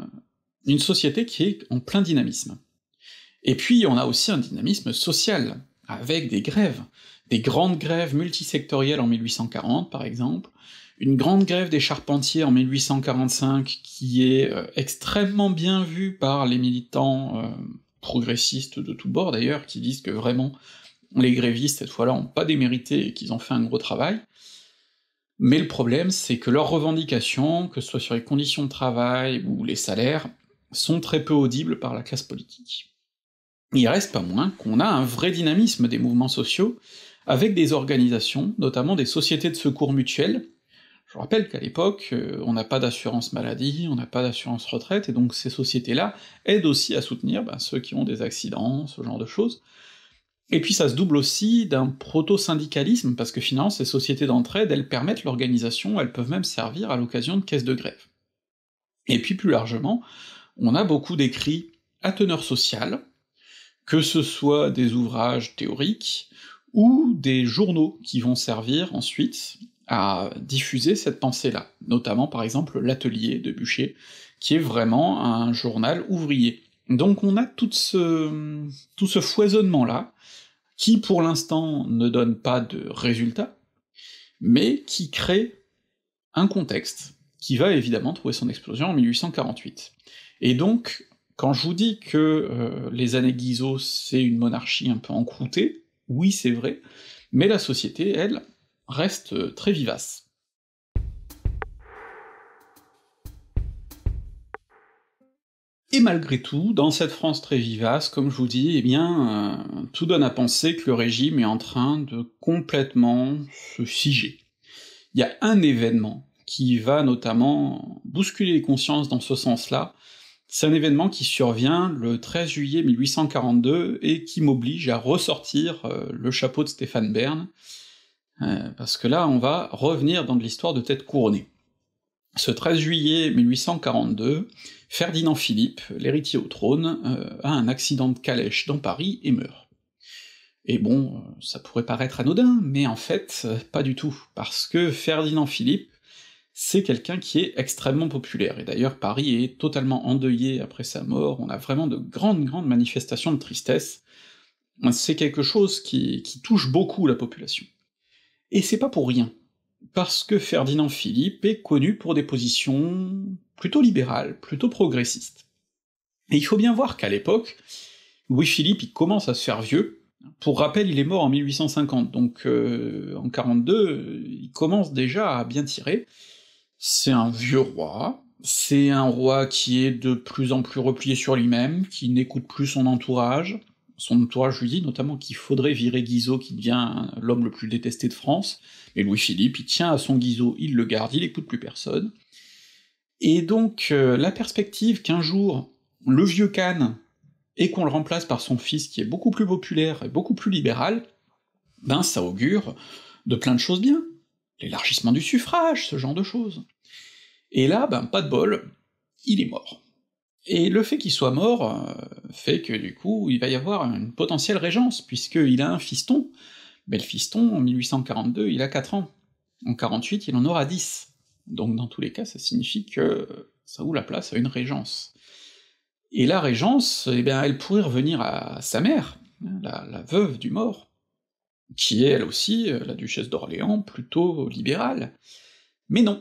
une société qui est en plein dynamisme. Et puis on a aussi un dynamisme social, avec des grèves, des grandes grèves multisectorielles en 1840 par exemple, une grande grève des charpentiers en 1845 qui est extrêmement bien vue par les militants progressistes de tous bords d'ailleurs, qui disent que vraiment les grévistes cette fois-là ont pas démérité et qu'ils ont fait un gros travail, mais le problème c'est que leurs revendications, que ce soit sur les conditions de travail ou les salaires, sont très peu audibles par la classe politique. Il reste pas moins qu'on a un vrai dynamisme des mouvements sociaux, avec des organisations, notamment des sociétés de secours mutuels. Je vous rappelle qu'à l'époque, on n'a pas d'assurance maladie, on n'a pas d'assurance retraite, et donc ces sociétés-là aident aussi à soutenir ceux qui ont des accidents, ce genre de choses. Et puis ça se double aussi d'un proto-syndicalisme, parce que finalement ces sociétés d'entraide, elles permettent l'organisation, elles peuvent même servir à l'occasion de caisses de grève. Et puis plus largement, on a beaucoup d'écrits à teneur sociale, que ce soit des ouvrages théoriques, ou des journaux qui vont servir ensuite à diffuser cette pensée-là, notamment par exemple l'Atelier de Bucher, qui est vraiment un journal ouvrier. Donc on a tout ce foisonnement-là, qui pour l'instant ne donne pas de résultats, mais qui crée un contexte qui va évidemment trouver son explosion en 1848. Et donc, quand je vous dis que les années Guizot, c'est une monarchie un peu encroûtée, oui c'est vrai, mais la société, elle, reste très vivace. Et malgré tout, dans cette France très vivace, comme je vous dis, tout donne à penser que le régime est en train de complètement se figer. Il y a un événement qui va notamment bousculer les consciences dans ce sens-là. C'est un événement qui survient le 13 juillet 1842, et qui m'oblige à ressortir le chapeau de Stéphane Bern, parce que là on va revenir dans de l'histoire de tête couronnée. Ce 13 juillet 1842, Ferdinand Philippe, l'héritier au trône, a un accident de calèche dans Paris et meurt. Et bon, ça pourrait paraître anodin, mais en fait, pas du tout, parce que Ferdinand Philippe, c'est quelqu'un qui est extrêmement populaire, et d'ailleurs Paris est totalement endeuillé après sa mort, on a vraiment de grandes manifestations de tristesse, c'est quelque chose qui touche beaucoup la population. Et c'est pas pour rien, parce que Ferdinand Philippe est connu pour des positions plutôt libérales, plutôt progressistes. Et il faut bien voir qu'à l'époque, Louis-Philippe il commence à se faire vieux. Pour rappel, il est mort en 1850, donc en 42, il commence déjà à bien tirer. C'est un vieux roi, c'est un roi qui est de plus en plus replié sur lui-même, qui n'écoute plus son entourage lui dit notamment qu'il faudrait virer Guizot, qui devient l'homme le plus détesté de France, et Louis-Philippe, il tient à son Guizot, il le garde, il n'écoute plus personne. Et donc la perspective qu'un jour, le vieux Cane, et qu'on le remplace par son fils qui est beaucoup plus populaire et beaucoup plus libéral, ben ça augure de plein de choses bien, l'élargissement du suffrage, ce genre de choses. Et là, ben pas de bol, il est mort. Et le fait qu'il soit mort fait que du coup il va y avoir une potentielle régence, puisqu'il a un fiston, mais le fiston, en 1842, il a 4 ans, en 48, il en aura 10, donc dans tous les cas ça signifie que ça ouvre la place à une régence. Et la régence, eh bien, elle pourrait revenir à sa mère, la veuve du mort, qui est elle aussi, la duchesse d'Orléans, plutôt libérale. Mais non,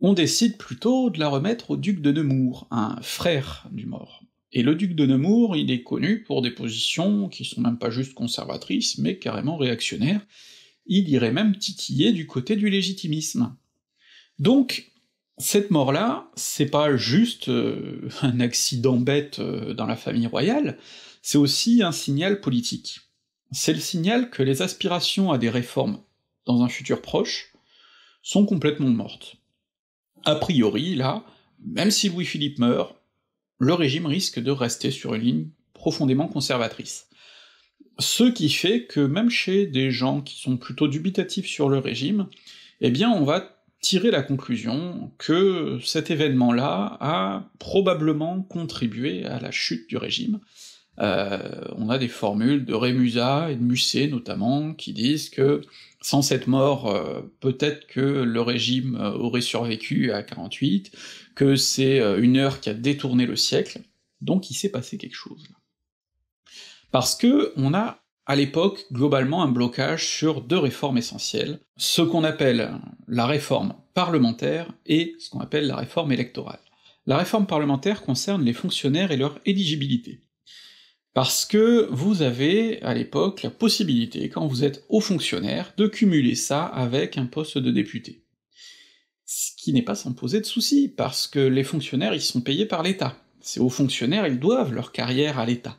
on décide plutôt de la remettre au duc de Nemours, un frère du mort. Et le duc de Nemours, il est connu pour des positions qui sont même pas juste conservatrices, mais carrément réactionnaires, il irait même titiller du côté du légitimisme. Donc, cette mort-là, c'est pas juste un accident bête dans la famille royale, c'est aussi un signal politique. C'est le signal que les aspirations à des réformes dans un futur proche sont complètement mortes. A priori, là, même si Louis-Philippe meurt, le régime risque de rester sur une ligne profondément conservatrice. Ce qui fait que même chez des gens qui sont plutôt dubitatifs sur le régime, eh bien on va tirer la conclusion que cet événement-là a probablement contribué à la chute du régime. On a des formules de Rémusat et de Musset notamment, qui disent que sans cette mort, peut-être que le régime aurait survécu à 48, que c'est une heure qui a détourné le siècle, donc il s'est passé quelque chose. Parce que on a à l'époque, globalement, un blocage sur deux réformes essentielles, ce qu'on appelle la réforme parlementaire et ce qu'on appelle la réforme électorale. La réforme parlementaire concerne les fonctionnaires et leur éligibilité. Parce que vous avez, à l'époque, la possibilité, quand vous êtes haut fonctionnaire, de cumuler ça avec un poste de député. Ce qui n'est pas sans poser de soucis, parce que les fonctionnaires, ils sont payés par l'État. Ces hauts fonctionnaires, ils doivent leur carrière à l'État.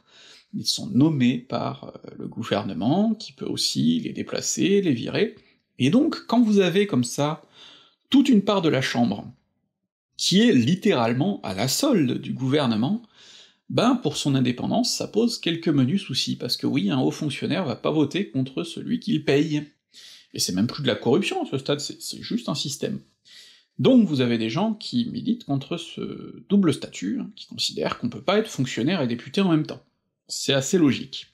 Ils sont nommés par le gouvernement, qui peut aussi les déplacer, les virer, et donc quand vous avez comme ça toute une part de la Chambre qui est littéralement à la solde du gouvernement, ben pour son indépendance ça pose quelques menus soucis, parce que oui, un haut fonctionnaire va pas voter contre celui qu'il paye, et c'est même plus de la corruption à ce stade, c'est juste un système. Donc vous avez des gens qui militent contre ce double statut, qui considèrent qu'on peut pas être fonctionnaire et député en même temps. C'est assez logique.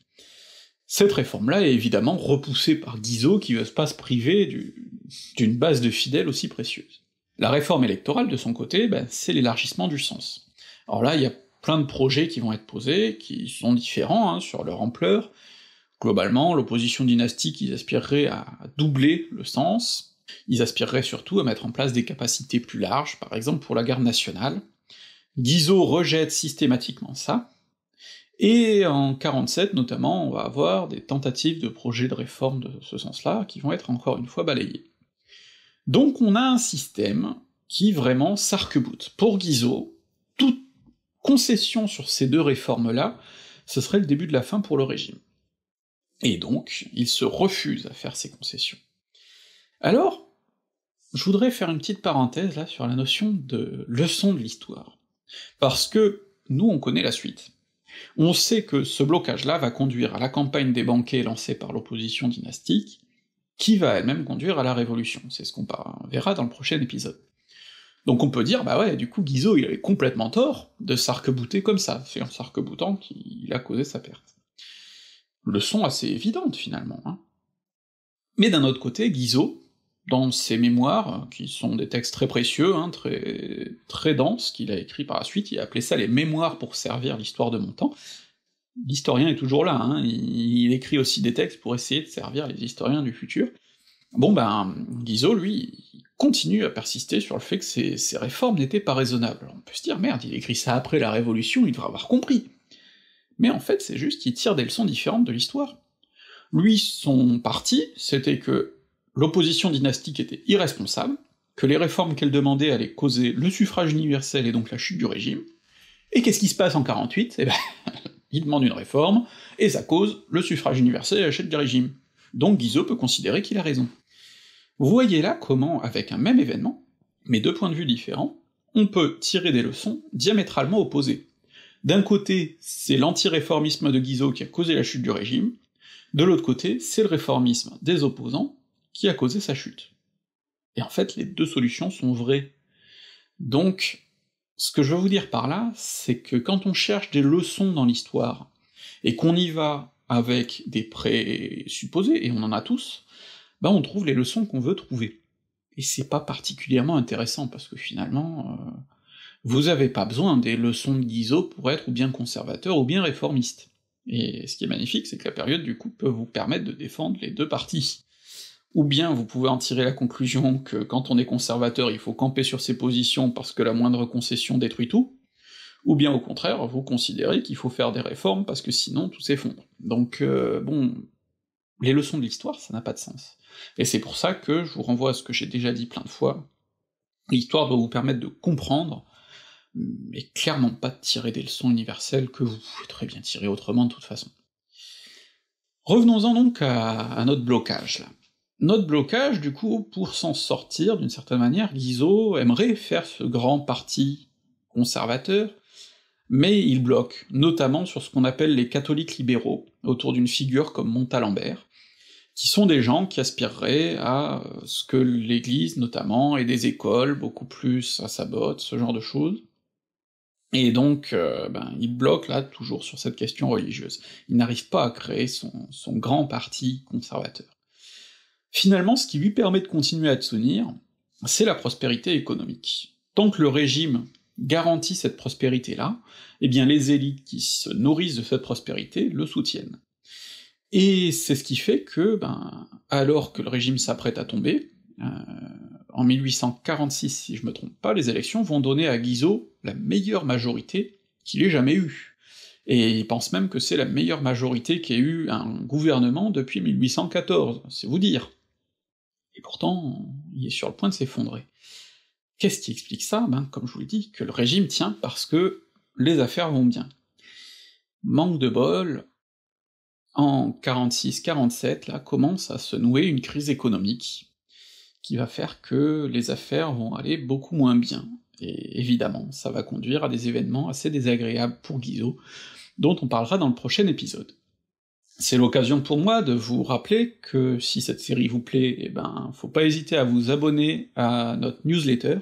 Cette réforme-là est évidemment repoussée par Guizot, qui veut pas se priver d'une base de fidèles aussi précieuse. La réforme électorale, de son côté, ben, c'est l'élargissement du sens. Alors là, il y a plein de projets qui vont être posés, qui sont différents, hein, sur leur ampleur. Globalement, l'opposition dynastique, ils aspireraient à doubler le sens, ils aspireraient surtout à mettre en place des capacités plus larges, par exemple pour la garde nationale. Guizot rejette systématiquement ça, et en 47, notamment, on va avoir des tentatives de projets de réforme de ce sens-là, qui vont être encore une fois balayés. Donc on a un système qui vraiment s'arc-boute. Pour Guizot, toute concession sur ces deux réformes-là, ce serait le début de la fin pour le régime. Et donc, il se refuse à faire ces concessions. Alors, je voudrais faire une petite parenthèse là sur la notion de leçon de l'histoire. Parce que nous, on connaît la suite. On sait que ce blocage-là va conduire à la campagne des banquets lancée par l'opposition dynastique, qui va elle-même conduire à la Révolution, c'est ce qu'on verra dans le prochain épisode. Donc on peut dire, bah ouais, du coup Guizot il avait complètement tort de s'arc-bouter comme ça, c'est en s'arc-boutant qu'il a causé sa perte. leçon assez évidente, finalement, hein. Mais d'un autre côté, Guizot, dans ses mémoires, qui sont des textes très précieux, hein, très denses, qu'il a écrits par la suite, il a appelé ça les mémoires pour servir l'histoire de mon temps. L'historien est toujours là, hein, il écrit aussi des textes pour essayer de servir les historiens du futur. Bon ben, Guizot, lui, il continue à persister sur le fait que ces réformes n'étaient pas raisonnables. On peut se dire, merde, il écrit ça après la Révolution, il devrait avoir compris. Mais en fait, c'est juste qu'il tire des leçons différentes de l'histoire. Lui, son parti, c'était que l'opposition dynastique était irresponsable, que les réformes qu'elle demandait allaient causer le suffrage universel et donc la chute du régime, et qu'est-ce qui se passe en 48? Eh ben, il demande une réforme, et ça cause le suffrage universel et la chute du régime. Donc Guizot peut considérer qu'il a raison. Vous voyez là comment, avec un même événement, mais deux points de vue différents, on peut tirer des leçons diamétralement opposées. D'un côté, c'est l'anti-réformisme de Guizot qui a causé la chute du régime, de l'autre côté, c'est le réformisme des opposants qui a causé sa chute. Et en fait, les deux solutions sont vraies. Donc, ce que je veux vous dire par là, c'est que quand on cherche des leçons dans l'histoire, et qu'on y va avec des présupposés, et on en a tous, ben on trouve les leçons qu'on veut trouver. Et c'est pas particulièrement intéressant, parce que finalement, vous avez pas besoin des leçons de Guizot pour être ou bien conservateur ou bien réformiste. Et ce qui est magnifique, c'est que la période, du coup, peut vous permettre de défendre les deux parties. Ou bien vous pouvez en tirer la conclusion que quand on est conservateur, il faut camper sur ses positions parce que la moindre concession détruit tout, ou bien au contraire, vous considérez qu'il faut faire des réformes parce que sinon tout s'effondre. Donc bon, les leçons de l'histoire, ça n'a pas de sens. Et c'est pour ça que je vous renvoie à ce que j'ai déjà dit plein de fois, l'histoire doit vous permettre de comprendre, mais clairement pas de tirer des leçons universelles que vous pouvez très bien tirer autrement de toute façon. Revenons-en donc à notre blocage, là. Notre blocage, du coup, pour s'en sortir, d'une certaine manière, Guizot aimerait faire ce grand parti conservateur, mais il bloque, notamment sur ce qu'on appelle les catholiques libéraux, autour d'une figure comme Montalembert, qui sont des gens qui aspireraient à ce que l'Église, notamment, et des écoles, beaucoup plus à sa botte, ce genre de choses, et donc ben, il bloque là toujours sur cette question religieuse. Il n'arrive pas à créer son grand parti conservateur. Finalement, ce qui lui permet de continuer à tenir, c'est la prospérité économique. Tant que le régime garantit cette prospérité-là, eh bien les élites qui se nourrissent de cette prospérité le soutiennent. Et c'est ce qui fait que, ben, alors que le régime s'apprête à tomber, en 1846, si je me trompe pas, les élections vont donner à Guizot la meilleure majorité qu'il ait jamais eue. Et il pense même que c'est la meilleure majorité qu'ait eu un gouvernement depuis 1814, c'est vous dire. Et pourtant, il est sur le point de s'effondrer. Qu'est-ce qui explique ça? Ben, comme je vous l'ai dit, que le régime tient parce que les affaires vont bien. Manque de bol, en 46-47, là, commence à se nouer une crise économique, qui va faire que les affaires vont aller beaucoup moins bien, et évidemment, ça va conduire à des événements assez désagréables pour Guizot, dont on parlera dans le prochain épisode. C'est l'occasion pour moi de vous rappeler que si cette série vous plaît, eh ben, faut pas hésiter à vous abonner à notre newsletter,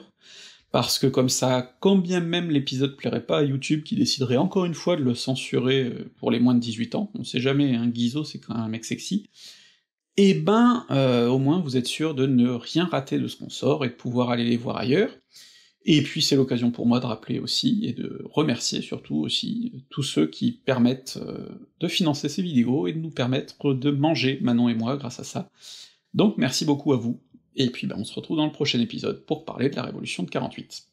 parce que comme ça, quand bien même l'épisode plairait pas à YouTube, qui déciderait encore une fois de le censurer pour les moins de 18 ans, on sait jamais, hein, Guizot c'est quand même un mec sexy, eh ben, au moins vous êtes sûr de ne rien rater de ce qu'on sort, et de pouvoir aller les voir ailleurs, et puis c'est l'occasion pour moi de rappeler aussi, et de remercier surtout aussi, tous ceux qui permettent de financer ces vidéos, et de nous permettre de manger, Manon et moi, grâce à ça. Donc merci beaucoup à vous, et puis ben, on se retrouve dans le prochain épisode pour parler de la Révolution de 48.